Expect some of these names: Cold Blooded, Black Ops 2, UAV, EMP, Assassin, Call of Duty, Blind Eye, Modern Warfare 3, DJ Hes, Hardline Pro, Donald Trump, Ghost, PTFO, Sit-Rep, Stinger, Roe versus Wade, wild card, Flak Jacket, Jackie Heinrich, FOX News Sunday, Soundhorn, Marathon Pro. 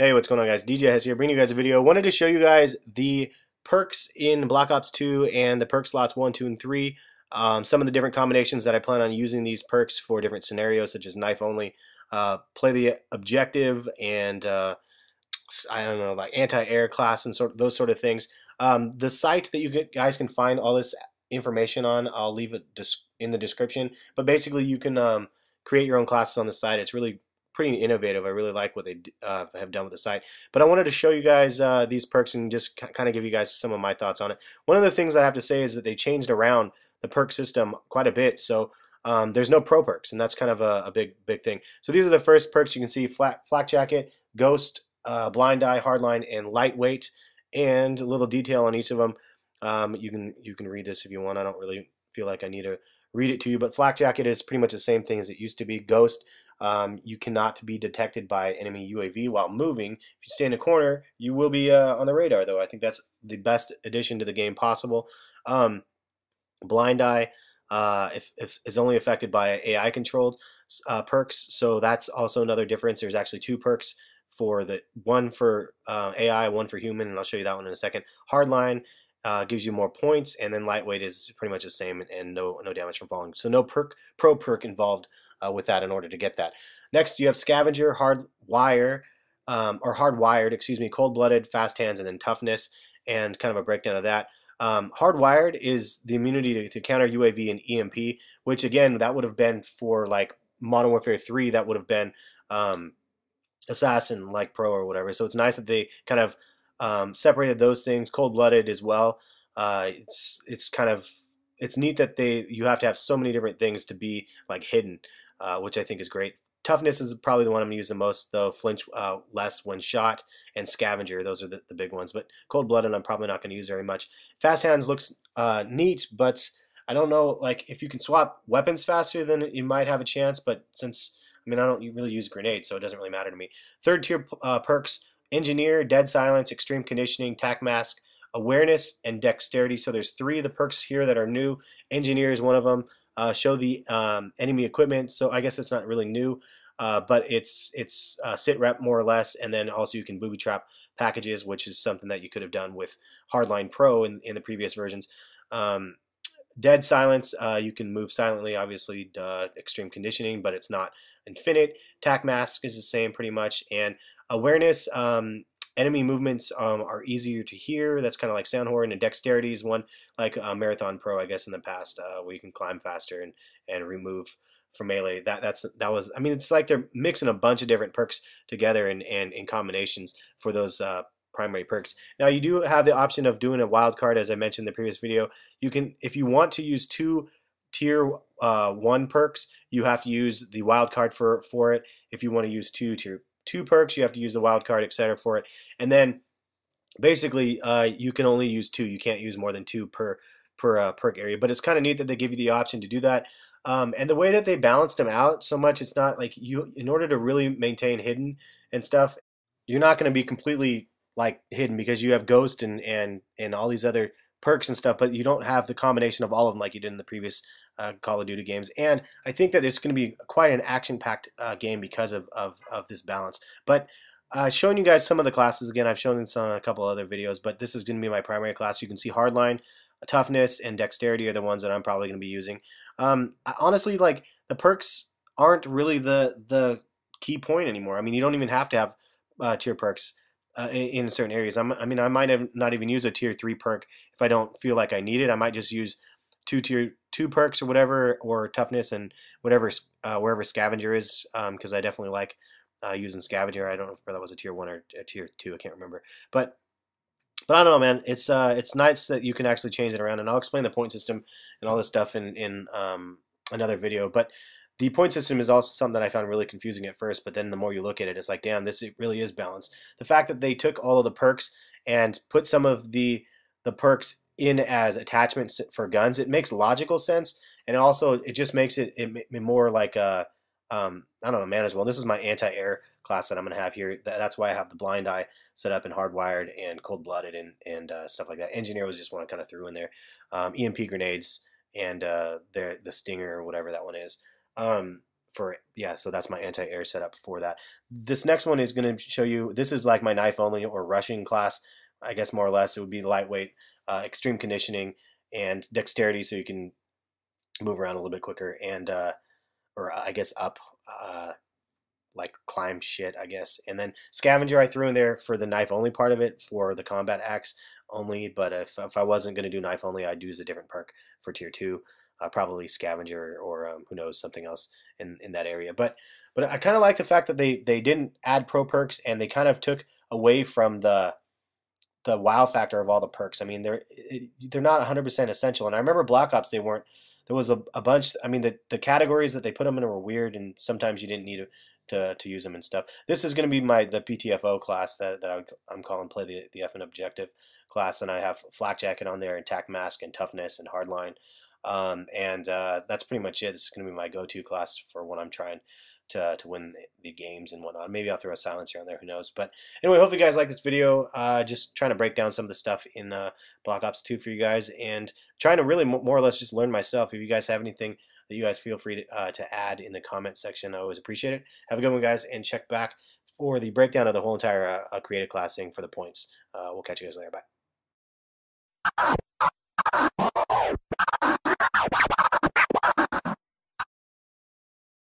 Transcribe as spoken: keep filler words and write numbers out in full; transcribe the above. Hey, what's going on, guys? D J Hes here, bringing you guys a video. I wanted to show you guys the perks in Black Ops two and the perk slots one, two, and three. Um, some of the different combinations that I plan on using these perks for different scenarios, such as knife only, uh, play the objective, and uh, I don't know, like anti-air class and sort of those sort of things. Um, the site that you guys can find all this information on, I'll leave it in the description. But basically, you can um, create your own classes on the site. It's really pretty innovative. I really like what they uh, have done with the site. But I wanted to show you guys uh, these perks and just kind of give you guys some of my thoughts on it. One of the things I have to say is that they changed around the perk system quite a bit. So um, there's no pro perks, and that's kind of a, a big big thing. So these are the first perks you can see: Flak, Flak Jacket, Ghost, uh, Blind Eye, Hardline, and Lightweight. And a little detail on each of them. Um, you can you can read this if you want. I don't really feel like I need to read it to you. But Flak Jacket is pretty much the same thing as it used to be. Ghost. Um, you cannot be detected by enemy U A V while moving. If you stay in a corner, you will be uh, on the radar, though. I think that's the best addition to the game possible. Um, blind Eye uh, if, if is only affected by A I-controlled uh, perks, so that's also another difference. There's actually two perks, for the one for uh, A I, one for human, and I'll show you that one in a second. Hardline uh, gives you more points, and then Lightweight is pretty much the same, and, and no, no damage from falling. So no perk, pro perk involved. Uh, with that in order to get that. Next, you have Scavenger, Hard Wire, um, or Hardwired, excuse me, Cold Blooded, Fast Hands, and then Toughness, and kind of a breakdown of that. Um, hardwired is the immunity to, to counter U A V and E M P, which again, that would have been for like Modern Warfare three, that would have been um, Assassin, like Pro or whatever. So it's nice that they kind of um, separated those things. Cold Blooded as well. Uh, it's it's kind of it's neat that they you have to have so many different things to be like hidden. Uh, which I think is great. Toughness is probably the one I'm going to use the most, though. Flinch uh, less when shot, and Scavenger, those are the, the big ones. But Cold Blooded, I'm probably not going to use very much. Fast Hands looks uh, neat, but I don't know, like, if you can swap weapons faster, then you might have a chance. But since, I mean, I don't really use grenades, so it doesn't really matter to me. Third tier uh, perks: Engineer, Dead Silence, Extreme Conditioning, Tac Mask, Awareness, and Dexterity. So there's three of the perks here that are new. Engineer is one of them. Uh, show the um, enemy equipment, so I guess it's not really new, uh, but it's it's uh, Sit-Rep more or less, and then also you can booby trap packages, which is something that you could have done with Hardline Pro in, in the previous versions. Um, dead Silence, uh, you can move silently, obviously. Duh, extreme Conditioning, but it's not infinite. Tac Mask is the same pretty much, and Awareness, um, enemy movements um, are easier to hear. That's kind of like Soundhorn. And Dexterity is one like uh, Marathon Pro, I guess, in the past, uh, where you can climb faster and and remove from melee. That that's that was. I mean, it's like they're mixing a bunch of different perks together and and in combinations for those uh, primary perks. Now you do have the option of doing a wild card, as I mentioned in the previous video. You can, if you want to use two tier uh, one perks, you have to use the wild card for for it. If you want to use two tier two perks, you have to use the wild card, et cetera, for it. And then basically, uh, you can only use two. You can't use more than two per per uh, perk area. But it's kind of neat that they give you the option to do that. Um, and the way that they balanced them out so much, it's not like you, in order to really maintain hidden and stuff, you're not going to be completely like hidden, because you have Ghost and and and all these other perks and stuff, but you don't have the combination of all of them like you did in the previous uh, Call of Duty games. And I think that it's going to be quite an action-packed uh, game because of, of, of this balance. But uh, showing you guys some of the classes again, I've shown this on a couple other videos, but this is going to be my primary class. You can see Hardline, Toughness, and Dexterity are the ones that I'm probably going to be using. Um, honestly, like, the perks aren't really the, the key point anymore. I mean, you don't even have to have uh, tier perks. Uh, in certain areas. I'm, I mean, I might have not even use a tier three perk if I don't feel like I need it. I might just use two tier two perks or whatever, or Toughness and whatever, uh, wherever Scavenger is, because um, I definitely like uh, using Scavenger. I don't know if that was a tier one or a tier two. I can't remember. But but I don't know, man. It's uh, it's nice that you can actually change it around, and I'll explain the point system and all this stuff in, in um, another video. But the point system is also something that I found really confusing at first, but then the more you look at it, it's like, damn, this it really is balanced. The fact that they took all of the perks and put some of the the perks in as attachments for guns, it makes logical sense, and also it just makes it, it more like a, um, I don't know, manageable. This is my anti-air class that I'm going to have here. That's why I have the Blind Eye set up and Hardwired and Cold-Blooded and, and uh, stuff like that. Engineer was just one I kind of threw in there. Um, E M P grenades and uh, the, the Stinger or whatever that one is. Um, for, yeah, so that's my anti-air setup for that. This next one is going to show you, this is like my knife only or rushing class, I guess more or less. It would be lightweight, uh, extreme conditioning, and dexterity, so you can move around a little bit quicker, and, uh, or I guess up, uh, like climb shit, I guess. And then scavenger I threw in there for the knife only part of it, for the combat axe only, but if, if I wasn't going to do knife only, I'd use a different perk for tier two. Uh, probably scavenger or um, who knows, something else in, in that area. But but I kind of like the fact that they, they didn't add pro perks, and they kind of took away from the the wow factor of all the perks. I mean, they're it, they're not one hundred percent essential. And I remember Black Ops, they weren't. There was a, a bunch. I mean, the, the categories that they put them in were weird, and sometimes you didn't need to to, to use them and stuff. This is going to be my the P T F O class that, that I would, I'm calling play the, the effing objective class. And I have Flak Jacket on there, and tac mask, and toughness, and hardline. Um, and uh, that's pretty much it. This is going to be my go-to class for when I'm trying to, to win the games and whatnot. Maybe I'll throw a silencer on there, who knows. But anyway, hopefully you guys like this video. Uh, just trying to break down some of the stuff in uh, Black Ops two for you guys, and trying to really more or less just learn myself. If you guys have anything that you guys feel free to, uh, to add in the comment section, I always appreciate it. Have a good one, guys, and check back for the breakdown of the whole entire uh, creative class thing for the points. Uh, we'll catch you guys later. Bye.